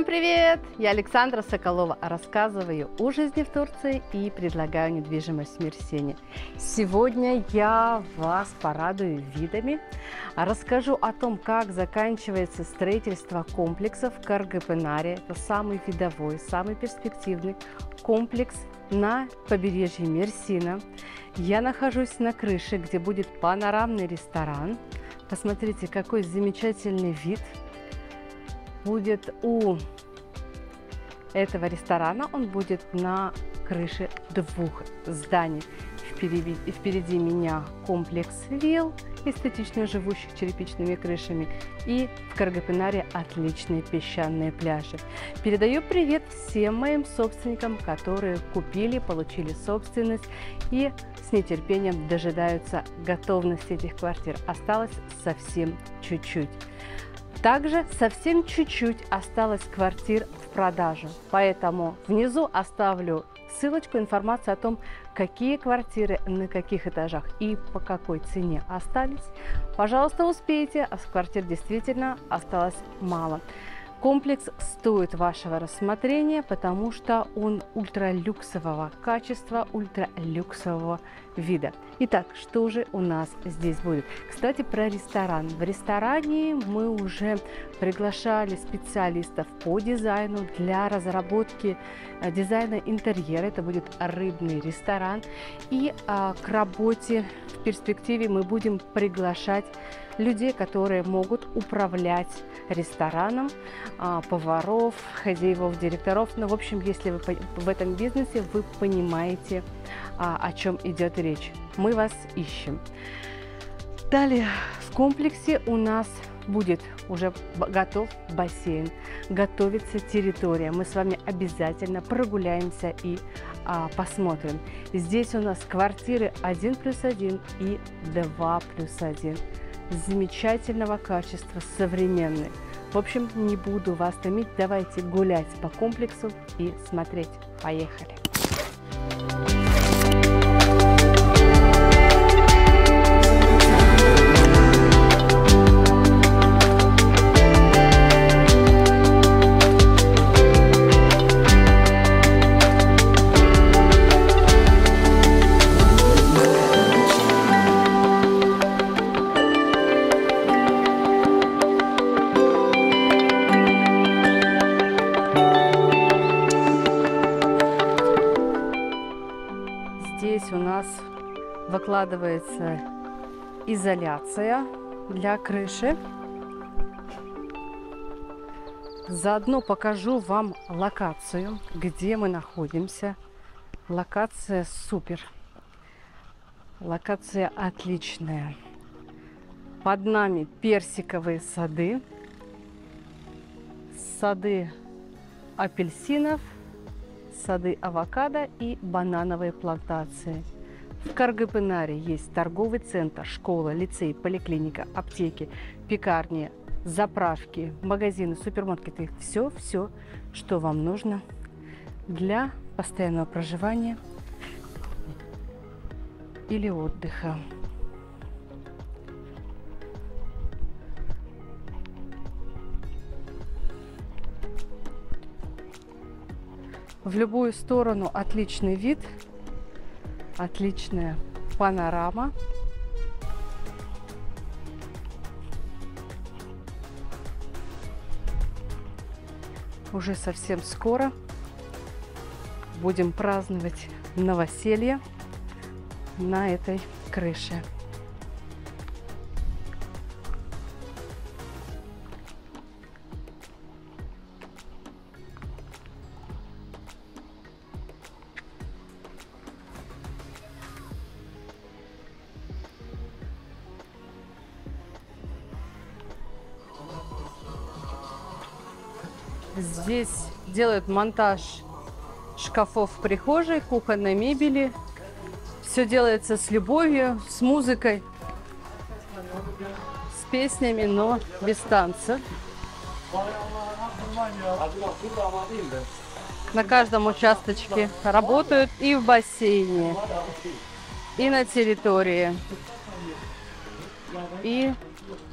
Всем привет! Я Александра Соколова, рассказываю о жизни в Турции и предлагаю недвижимость в Мерсине. Сегодня я вас порадую видами, расскажу о том, как заканчивается строительство комплексов Каргыпынаре. Это самый видовой, самый перспективный комплекс на побережье Мерсина. Я нахожусь на крыше, где будет панорамный ресторан. Посмотрите, какой замечательный вид будет у этого ресторана. Он будет на крыше двух зданий. Впереди меня комплекс вилл, эстетично живущих черепичными крышами, и в Каргыпынаре отличные песчаные пляжи. Передаю привет всем моим собственникам, которые купили, получили собственность и с нетерпением дожидаются готовности этих квартир. Осталось совсем чуть-чуть. Также совсем чуть-чуть осталось квартир в продаже, поэтому внизу оставлю ссылочку, информацию о том, какие квартиры на каких этажах и по какой цене остались. Пожалуйста, успейте, а квартир действительно осталось мало. Комплекс стоит вашего рассмотрения, потому что он ультралюксового качества, ультралюксового вида. Итак, что же у нас здесь будет? Кстати, про ресторан. В ресторане мы уже приглашали специалистов по дизайну для разработки дизайна интерьера. Это будет рыбный ресторан. И к работе в перспективе мы будем приглашать людей, которые могут управлять рестораном, поваров, хозяев, директоров. Ну, в общем, если вы в этом бизнесе, вы понимаете, о чем идет речь. Мы вас ищем. Далее в комплексе у нас будет уже готов бассейн, готовится территория. Мы с вами обязательно прогуляемся и посмотрим. Здесь у нас квартиры 1+1 и 2+1. Замечательного качества, современный. В общем, не буду вас томить, давайте гулять по комплексу и смотреть. Поехали! Здесь у нас выкладывается изоляция для крыши. Заодно покажу вам локацию, где мы находимся. Локация супер. Локация отличная. Под нами персиковые сады. Сады апельсинов. Сады авокадо и банановые плантации. В Каргыпынаре есть торговый центр, школа, лицей, поликлиника, аптеки, пекарни, заправки, магазины, супермаркеты. Все, что вам нужно для постоянного проживания или отдыха. В любую сторону отличный вид, отличная панорама. Уже совсем скоро будем праздновать новоселье на этой крыше. Здесь делают монтаж шкафов в прихожей, кухонной мебели. Все делается с любовью, с музыкой, с песнями, но без танца. На каждом участочке работают и в бассейне, и на территории, и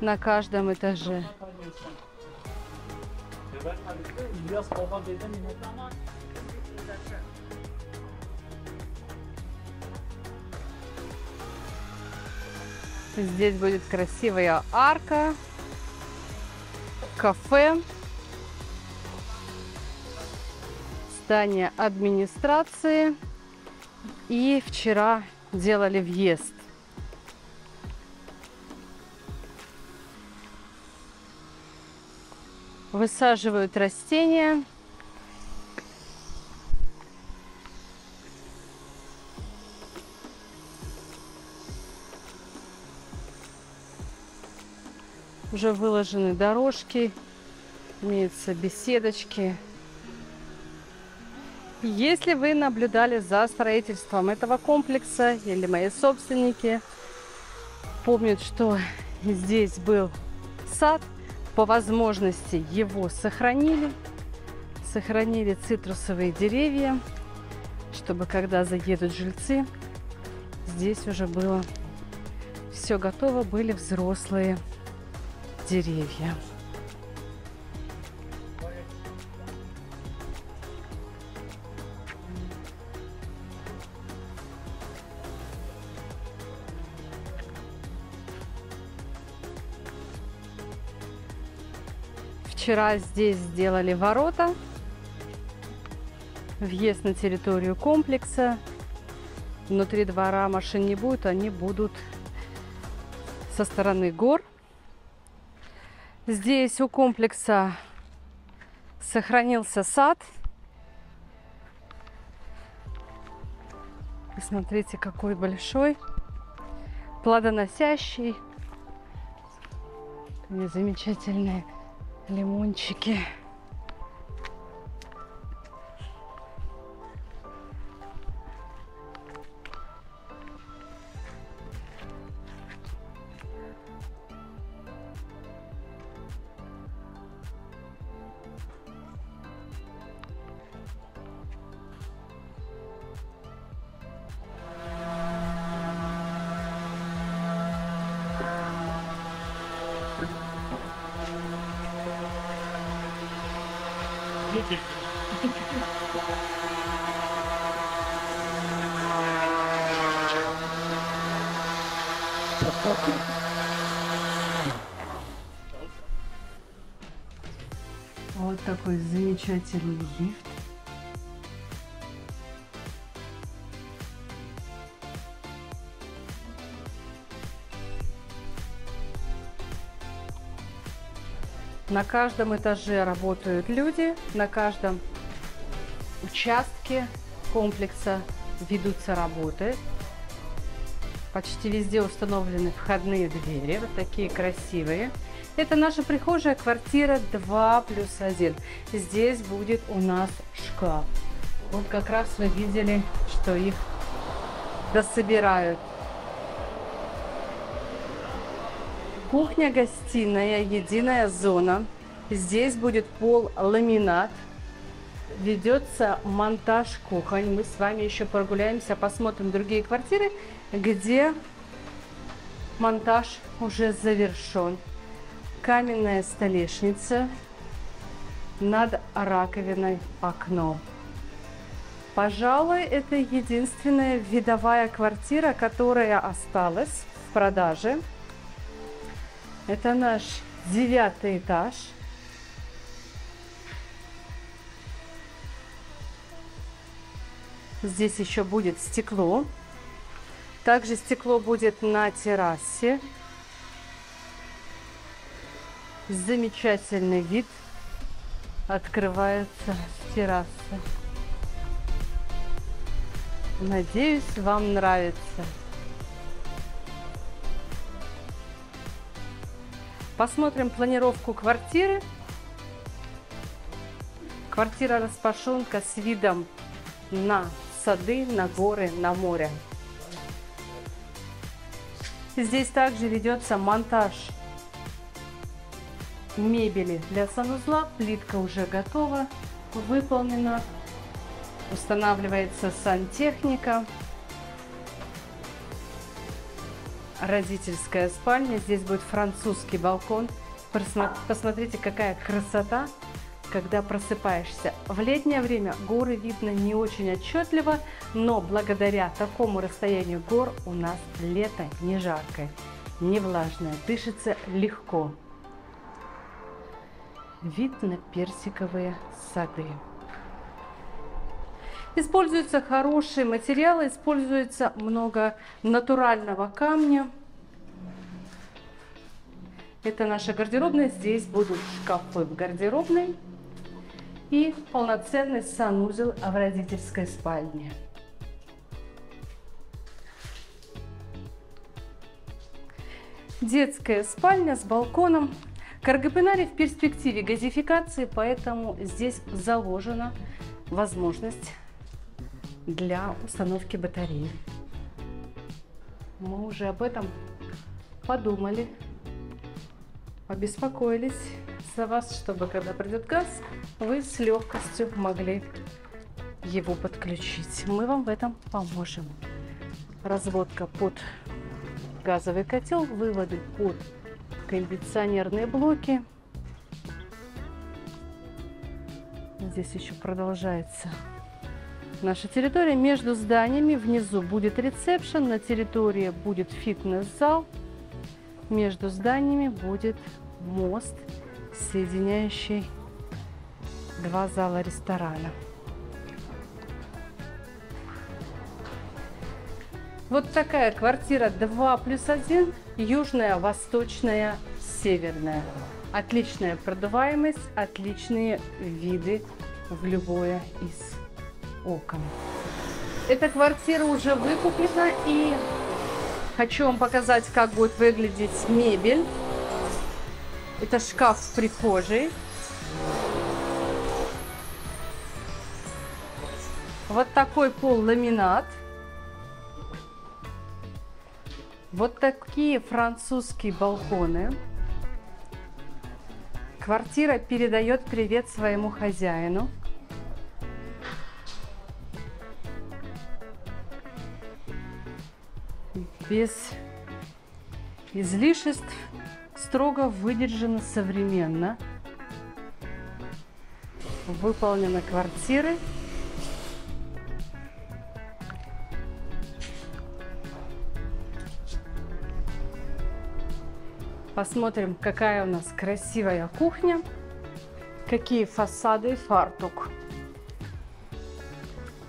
на каждом этаже. Здесь будет красивая арка, кафе, здание администрации. И вчера делали въезд. Высаживают растения. Уже выложены дорожки, имеются беседочки. Если вы наблюдали за строительством этого комплекса или мои собственники помнят, что здесь был сад, по возможности его сохранили цитрусовые деревья, чтобы когда заедут жильцы, здесь уже было все готово, были взрослые деревья. Вчера здесь сделали ворота, въезд на территорию комплекса. Внутри двора машин не будет, они будут со стороны гор. Здесь у комплекса сохранился сад. Посмотрите, какой большой, плодоносящий. Они замечательные лимончики. Вот такой замечательный лифт. На каждом этаже работают люди, на каждом участке комплекса ведутся работы. Почти везде установлены входные двери, вот такие красивые. Это наша прихожая, квартира 2+1. Здесь будет у нас шкаф. Вот как раз вы видели, что их дособирают. Кухня-гостиная, единая зона. Здесь будет пол-ламинат. Ведется монтаж кухонь. Мы с вами еще прогуляемся, посмотрим другие квартиры, где монтаж уже завершен. Каменная столешница, над раковиной окно. Пожалуй, это единственная видовая квартира, которая осталась в продаже. Это наш 9-й этаж. Здесь еще будет стекло. Также стекло будет на террасе. Замечательный вид открывается с террасы. Надеюсь, вам нравится. Посмотрим планировку квартиры. Квартира распашонка с видом на сады, на горы, на море. Здесь также ведется монтаж мебели для санузла. Плитка уже готова, выполнена. Устанавливается сантехника. Родительская спальня. Здесь будет французский балкон. Посмотрите, какая красота когда просыпаешься. В летнее время горы видно не очень отчетливо, но благодаря такому расстоянию гор у нас лето не жаркое, не влажное, дышится легко. Вид на персиковые сады. Используются хорошие материалы, используется много натурального камня. Это наша гардеробная. Здесь будут шкафы в гардеробной и полноценный санузел в родительской спальне. Детская спальня с балконом. Каргыпынаре в перспективе газификации, поэтому здесь заложена возможность для установки батареи. Мы уже об этом подумали. Побеспокоились за вас, чтобы когда придет газ, вы с легкостью могли его подключить. Мы вам в этом поможем. Разводка под газовый котел, выводы под кондиционерные блоки. Здесь еще продолжается наша территория. Между зданиями внизу будет ресепшн, на территории будет фитнес-зал. Между зданиями будет мост, соединяющий два зала ресторана. Вот такая квартира 2+1, южная, восточная, северная. Отличная продуваемость, отличные виды в любое из окон. Эта квартира уже выкуплена, и хочу вам показать, как будет выглядеть мебель. Это шкаф в прихожей. Вот такой пол-ламинат. Вот такие французские балконы. Квартира передает привет своему хозяину. Без излишеств, строго выдержано, современно. Выполнены квартиры. Посмотрим, какая у нас красивая кухня, какие фасады и фартук.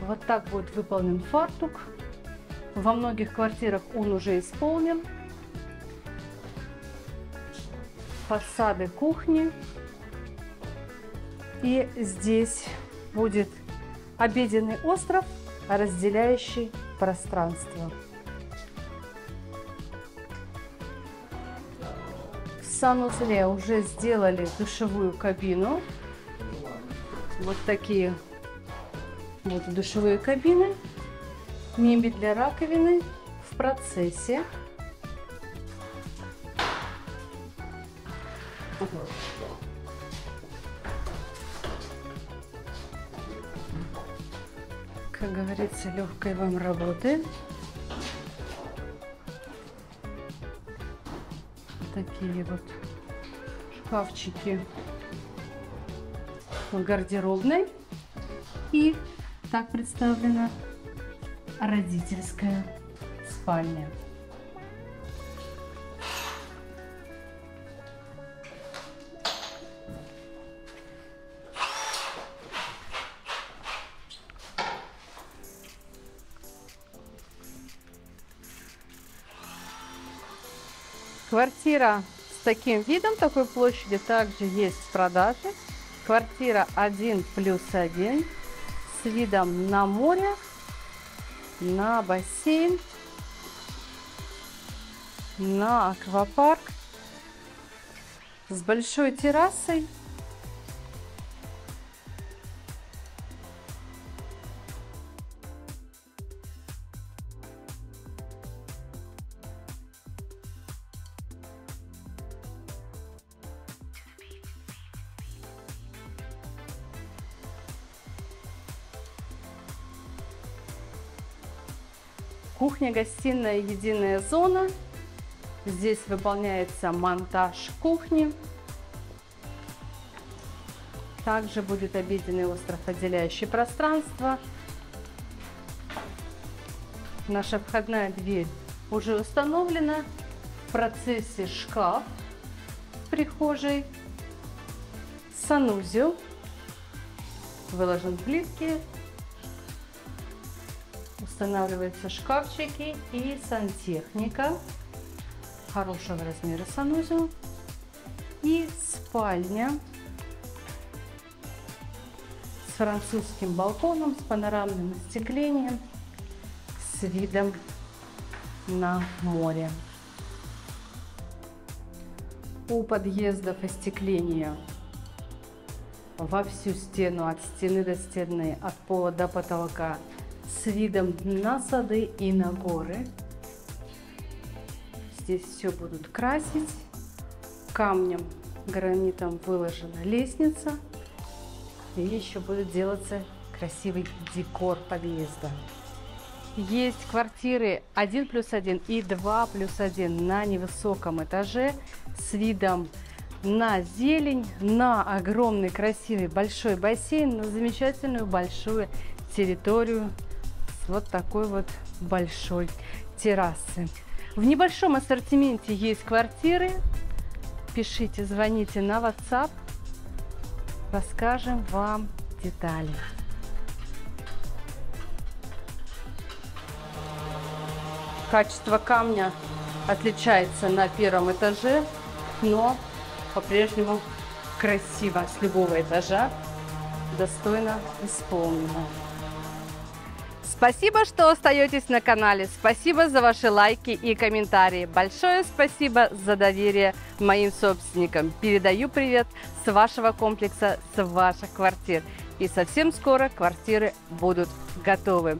Вот так будет выполнен фартук. Во многих квартирах он уже исполнен. Фасады кухни. И здесь будет обеденный остров, разделяющий пространство. В санузле уже сделали душевую кабину. Вот такие вот душевые кабины. Мебель для раковины в процессе. Как говорится, легкой вам работы. Такие вот шкафчики в гардеробной. И так представлена родительская спальня. Квартира с таким видом, такой площади, также есть в продаже. Квартира 1+1 с видом на море, на бассейн, на аквапарк, с большой террасой. Кухня-гостиная, единая зона. Здесь выполняется монтаж кухни. Также будет обеденный остров, отделяющий пространство. Наша входная дверь уже установлена. В процессе шкаф в прихожей, санузел, выложен в плитки, устанавливаются шкафчики и сантехника хорошего размера, санузел и спальня с французским балконом, с панорамным остеклением, с видом на море. У подъездов остекление во всю стену, от стены до стены, от пола до потолка, с видом на сады и на горы. Здесь все будут красить. Камнем, гранитом выложена лестница. И еще будет делаться красивый декор подъезда. Есть квартиры 1+1 и 2+1 на невысоком этаже с видом на зелень, на огромный красивый большой бассейн, на замечательную большую территорию с вот такой вот большой террасы. В небольшом ассортименте есть квартиры. Пишите, звоните на WhatsApp, расскажем вам детали. Качество камня отличается на первом этаже, но по-прежнему красиво с любого этажа, достойно исполнено. Спасибо, что остаетесь на канале, спасибо за ваши лайки и комментарии. Большое спасибо за доверие моим собственникам. Передаю привет с вашего комплекса, с ваших квартир. И совсем скоро квартиры будут готовы.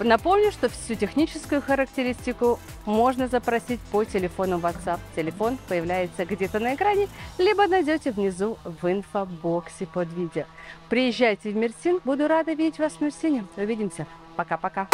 Напомню, что всю техническую характеристику можно запросить по телефону WhatsApp. Телефон появляется где-то на экране, либо найдете внизу в инфобоксе под видео. Приезжайте в Мерсин, буду рада видеть вас в Мерсине. Увидимся. Пока-пока.